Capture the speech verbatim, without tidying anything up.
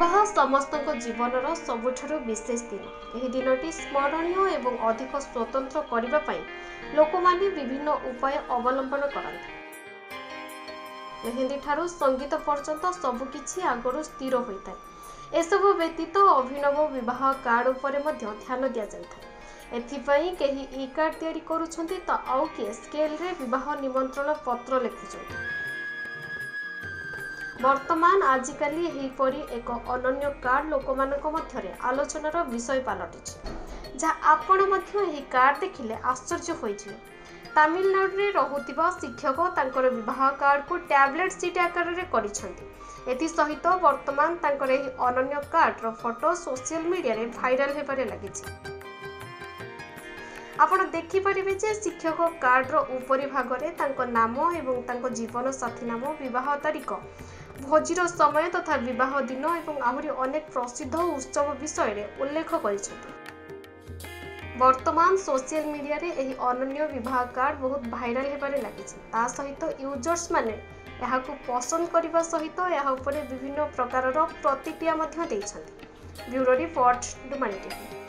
विवाह समस्तक जीवनर सबुठु विशेष दिन। यह दिनटी स्मरणीय एवं अधिक स्वतंत्र करने लोक माने विभिन्न उपाय अवलंबन करते। मेहंदी ठारू संगीत पर्यंत सबकिछि आगरू स्थिर होता है। एसबु व्यतीत अभिनव विवाह कार्ड उपरे मध्य ध्यान दिया जाता है। एथिपाई कहीं ई कार्ड तैयारी करुछंती तो आउ के स्केल रे विवाह निमंत्रण पत्र लिखुछंती। वर्तमान आजिकाली एहीपरी एक अनन्य कार्ड लोक मानक मध्यरे आलोचनार विषय पालटिछि, जहाँ आपण मध्य एही कार्ड देखिले आश्चर्य होइछि। तमिलनाडु रे रहुतिबा शिक्षक तांकर विवाह कार्ड को टैबलेट सीट आकार रे करिछंती। एथि सहित वर्तमान तांकर एही अनन्य कार्ड रो फोटो सोशल मीडिया रे वायरल हेबारे लागिछि। आपण देखिपारे जे शिक्षक कार्डर उपरी भागरे तांको नाम एवं तांको जीवन साथी नाम, विवाह तारीख, भोजीर समय तथा विवाह दिन एवं आहुरी अनेक प्रसिद्ध उत्सव विषय रे उल्लेख करिसथि। वर्तमान सोशल मीडिया रे एही अनन्य विवाह कार्ड बहुत भाइराल हेबारे लागिछि। ता सहित यूजर्स माने एहाकु पसंद करिबा सहित एहा उपरे विभिन्न प्रकारर प्रतिक्रिया मध्ये दैछथि। Bureau report, Dumani TV.